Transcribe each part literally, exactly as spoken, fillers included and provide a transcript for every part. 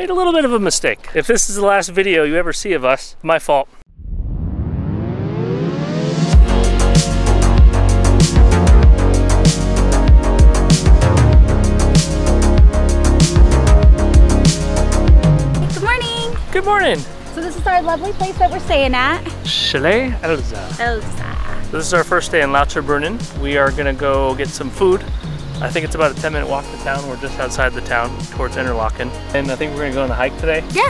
made a little bit of a mistake. If this is the last video you ever see of us, my fault. Good morning. Good morning. So this is our lovely place that we're staying at. Chalet Elsa. Elsa. So this is our first day in Lauterbrunnen. We are gonna go get some food. I think it's about a ten minute walk to town. We're just outside the town towards Interlaken. And I think we're gonna go on a hike today. Yeah.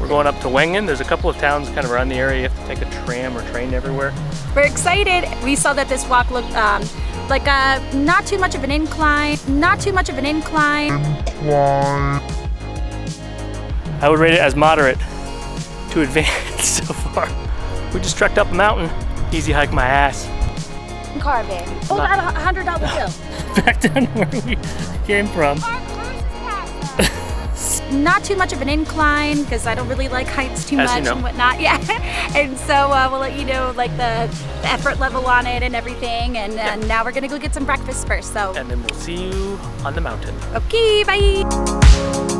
We're going up to Wengen. There's a couple of towns kind of around the area. You have to take a tram or train everywhere. We're excited. We saw that this walk looked um, like a, not too much of an incline. Not too much of an incline. I would rate it as moderate to advanced so far. We just trekked up a mountain. Easy hike my ass. Car, baby. Hold on a hundred dollar bill. Back down where we came from. Our course is past that. Not too much of an incline because I don't really like heights too As much you know. and whatnot. Yeah, and so uh, we'll let you know like the, the effort level on it and everything. And uh, yeah. Now we're gonna go get some breakfast first. So. And then we'll see you on the mountain. Okay, bye.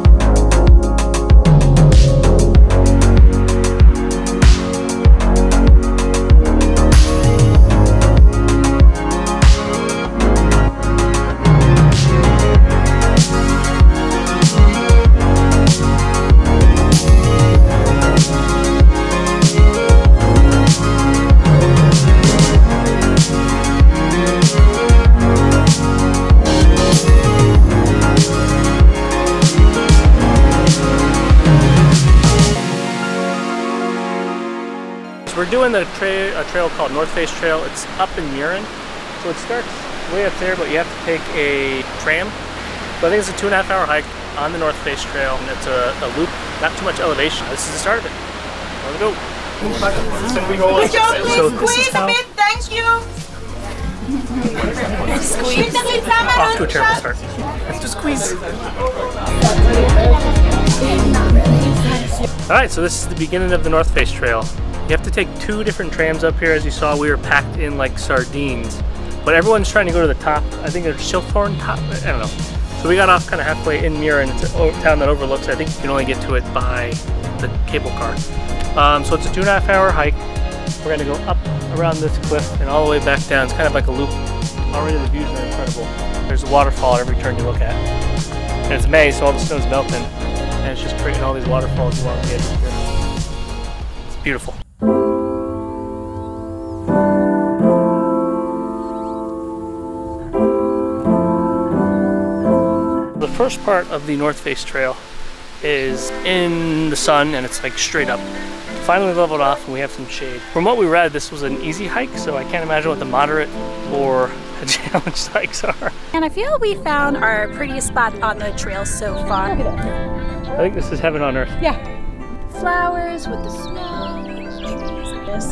We're doing the tra a trail called North Face Trail. It's up in Mürren. So it starts way up there, but you have to take a tram. So I think it's a two and a half hour hike on the North Face Trail. And it's a, a loop, not too much elevation. This is the start of it. Let's go. Good job, so squeeze a bit, thank you. Squeeze. Off to a terrible start. Just squeeze. All right, so this is the beginning of the North Face Trail. You have to take two different trams up here. As you saw, we were packed in like sardines. But everyone's trying to go to the top. I think there's Silphorn top, I don't know. So we got off kind of halfway in Mürren. It's a town that overlooks, I think you can only get to it by the cable car. Um, so it's a two and a half hour hike. We're gonna go up around this cliff and all the way back down. It's kind of like a loop. Already the views are incredible. There's a waterfall at every turn you look at. And it's May, so all the snow's melting. And it's just creating all these waterfalls along the edge of here. It's beautiful. The first part of the North Face Trail is in the sun and it's like straight up. Finally leveled off and we have some shade. From what we read, this was an easy hike, so I can't imagine what the moderate or the challenged hikes are. And I feel we found our prettiest spot on the trail so far. I think this is heaven on earth. Yeah. Flowers with the snow.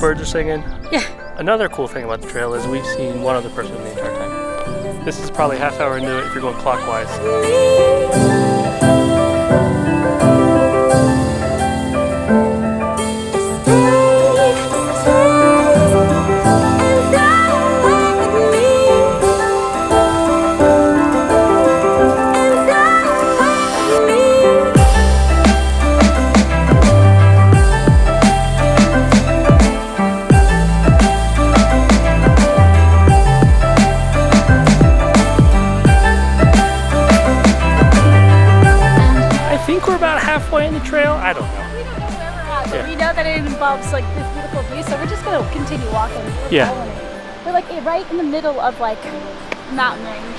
Birds are singing. Yeah. Another cool thing about the trail is we've seen one other person the entire time. This is probably half hour into it if you're going clockwise. Trail? I don't know. We don't know where we're at, but yeah. We know that it involves like this beautiful view, so we're just gonna continue walking. We're yeah. We're like right in the middle of like mountain range.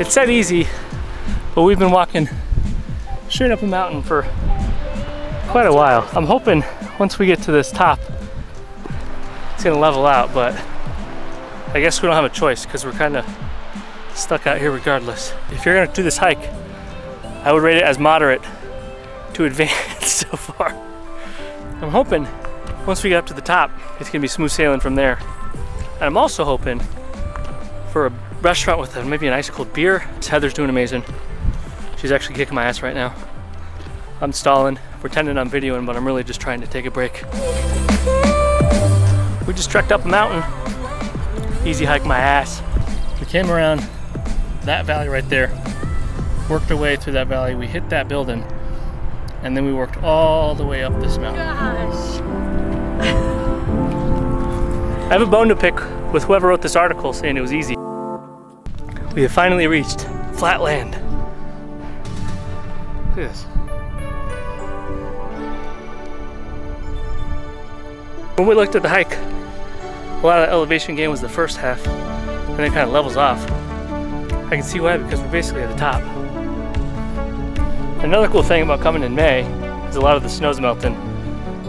It said easy, but we've been walking straight up a mountain for quite a while. I'm hoping once we get to this top, it's gonna level out, but I guess we don't have a choice because we're kind of stuck out here regardless. If you're gonna do this hike, I would rate it as moderate to advanced so far. I'm hoping once we get up to the top, it's gonna be smooth sailing from there. And I'm also hoping for a restaurant with maybe an ice cold beer. Heather's doing amazing. She's actually kicking my ass right now. I'm stalling, pretending I'm videoing, but I'm really just trying to take a break. We just trekked up a mountain. Easy hike my ass. We came around that valley right there, worked our way through that valley, we hit that building, and then we worked all the way up this mountain. Gosh. I have a bone to pick with whoever wrote this article saying it was easy. We have finally reached flat land. Look at this. When we looked at the hike, a lot of the elevation gain was the first half, and then it kind of levels off. I can see why, because we're basically at the top. Another cool thing about coming in May is a lot of the snow's melting.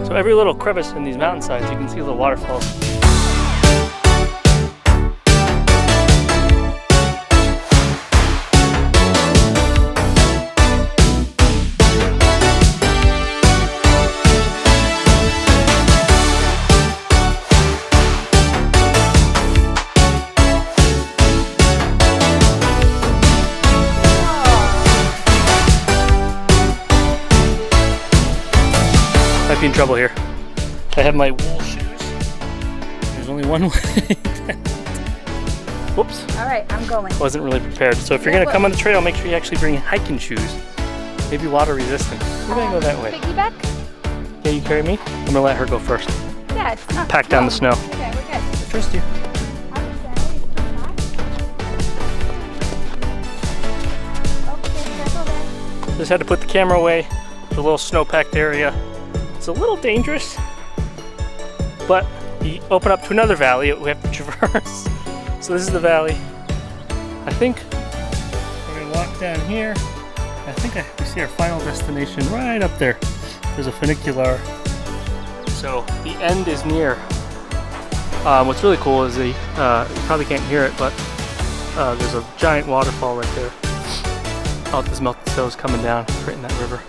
So every little crevice in these mountainsides, you can see little waterfalls. In trouble here. I have my wool shoes. There's only one way. Whoops. All right, I'm going. Wasn't really prepared. So if you're going to come on the trail, make sure you actually bring hiking shoes. Maybe water resistant. We're going to go that way. Piggyback? Yeah, you carry me? I'm going to let her go first. Yeah, it's not pack down the snow. Okay, we're good. I trust you. Just had to put the camera away. The little snow-packed area. It's a little dangerous, but you open up to another valley that we have to traverse. So this is the valley. I think we're gonna walk down here. I think I, we see our final destination right up there. There's a funicular. So the end is near. Um, what's really cool is the, uh, you probably can't hear it, but uh, there's a giant waterfall right there. All this melted snow is coming down, right in that river.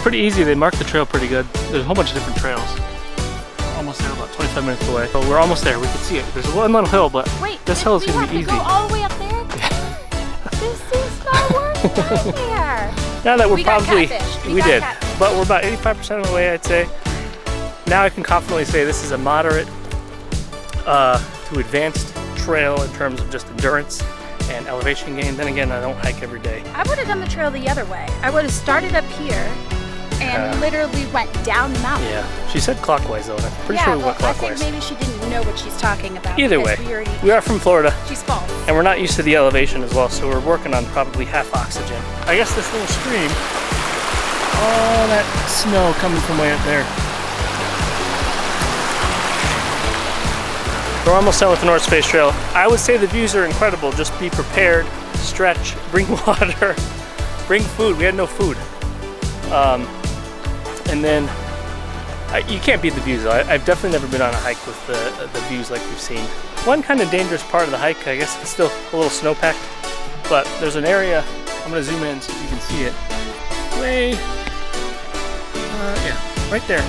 Pretty easy, they mark the trail pretty good. There's a whole bunch of different trails. Almost there, about twenty-five minutes away. So we're almost there, we can see it. There's one little hill, but Wait, this hill is gonna be easy. Go all the way up there? This is not worth it there. Now that we're we probably, we, we did, catfish. But we're about eighty-five percent of the way, I'd say. Now I can confidently say this is a moderate uh, to advanced trail in terms of just endurance and elevation gain. Then again, I don't hike every day. I would have done the trail the other way. I would have started up here and uh, literally went down the mountain. Yeah, she said clockwise though. I'm pretty yeah, sure we well, went clockwise. I think maybe she didn't know what she's talking about. Either way, we, already, we are from Florida. She's false. And we're not used to the elevation as well, so we're working on probably half oxygen. I guess this little stream, all that snow coming from way up there. We're almost done with the North Face Trail. I would say the views are incredible. Just be prepared, stretch, bring water, bring food. We had no food. Um, and then, I, you can't beat the views though. I, I've definitely never been on a hike with the, the views like we've seen. One kind of dangerous part of the hike, I guess it's still a little snowpacked, but there's an area, I'm gonna zoom in so you can see it. Way, uh, yeah, right there.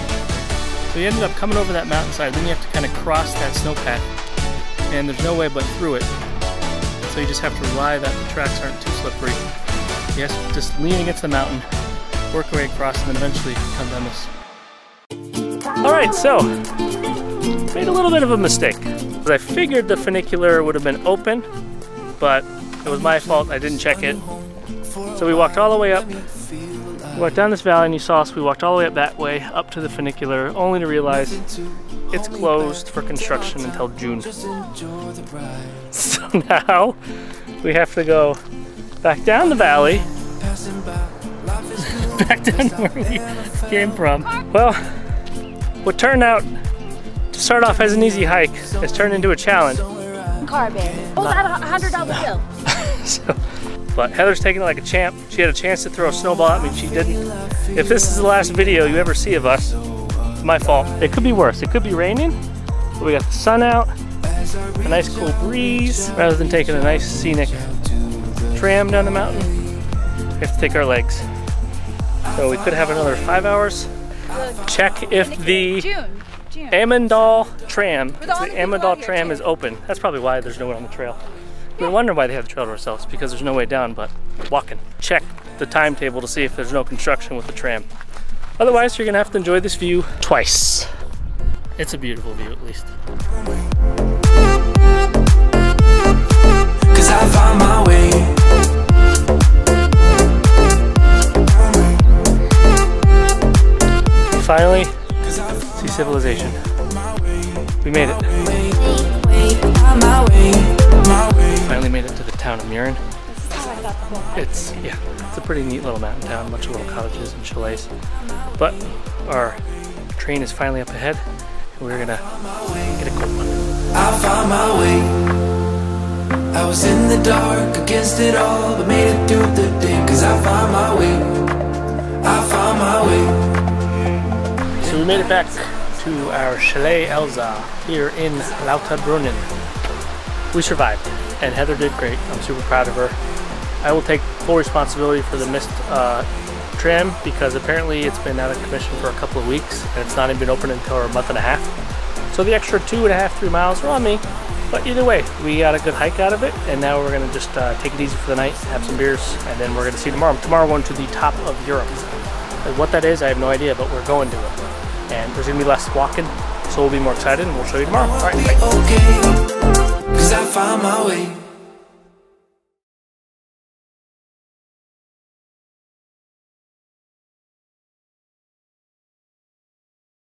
So you ended up coming over that mountainside, then you have to kind of cross that snowpack, and there's no way but through it. So you just have to rely that the tracks aren't too slippery. Yes, just lean against the mountain, work your way across, and then eventually come down this. All right, so made a little bit of a mistake. I figured the funicular would have been open, but it was my fault. I didn't check it. So we walked all the way up. We walked down this valley and you saw us, we walked all the way up that way, up to the funicular, only to realize it's closed for construction until June. So now, we have to go back down the valley, back down where we came from. Well, what turned out to start off as an easy hike has turned into a challenge. Car bear. Hold on a hundred dollar bill. So, but Heather's taking it like a champ. She had a chance to throw a snowball at me and she didn't. If this is the last video you ever see of us, it's my fault. It could be worse. It could be raining, but we got the sun out, a nice cool breeze. Rather than taking a nice scenic tram down the mountain, we have to take our legs. So we could have another five hours. Check if the Allmendhubel Tram, the Allmendhubel Tram is open. That's probably why there's no one on the trail. We wonder why they have the trail to ourselves, because there's no way down but walking. Check the timetable to see if there's no construction with the tram. Otherwise, you're gonna have to enjoy this view twice. It's a beautiful view, at least. Cause I found my way. Finally, see civilization. We made it. Finally made it to the town of Mürren. It's, yeah, it's a pretty neat little mountain town, bunch of little cottages and chalets. But our train is finally up ahead, and we're gonna get a quick one. I found my way. I was in the dark against it all, but made it through the day. Cause I found my way. I found my way. So we made it back to our Chalet Elsa here in Lauterbrunnen. We survived, and Heather did great. I'm super proud of her. I will take full responsibility for the missed uh, tram, because apparently it's been out of commission for a couple of weeks and it's not even been open until a month and a half. So the extra two and a half, three miles were on me. But either way, we got a good hike out of it, and now we're gonna just uh, take it easy for the night, have some beers, and then we're gonna see tomorrow. Tomorrow we're going to the top of Europe. And what that is, I have no idea, but we're going to it. And there's gonna be less walking, so we'll be more excited, and we'll show you tomorrow. All right, bye.